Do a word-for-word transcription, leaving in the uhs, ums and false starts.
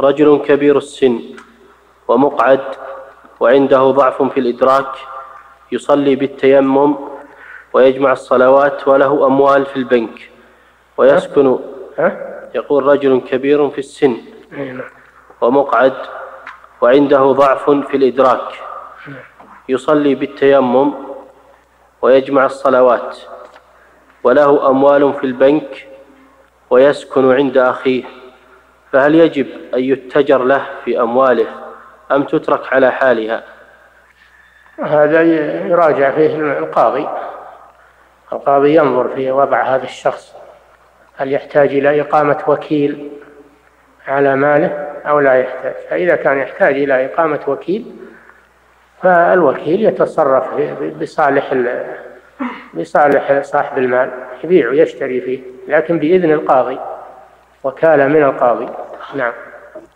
رجل كبير السن ومقعد وعنده ضعف في الإدراك، يصلي بالتيمم ويجمع الصلوات وله أموال في البنك ويسكن. يقول رجل كبير في السن ومقعد وعنده ضعف في الإدراك، يصلي بالتيمم ويجمع الصلوات وله أموال في البنك ويسكن عند أخيه، فهل يجب أن يتجر له في أمواله أم تترك على حالها؟ هذا يراجع فيه القاضي، القاضي ينظر في وضع هذا الشخص، هل يحتاج إلى إقامة وكيل على ماله أو لا يحتاج؟ فإذا كان يحتاج إلى إقامة وكيل فالوكيل يتصرف بصالح بصالح صاحب المال، يبيع ويشتري فيه، لكن بإذن القاضي، وكالة من القاضي. نعم.